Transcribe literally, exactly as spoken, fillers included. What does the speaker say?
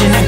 Wishing I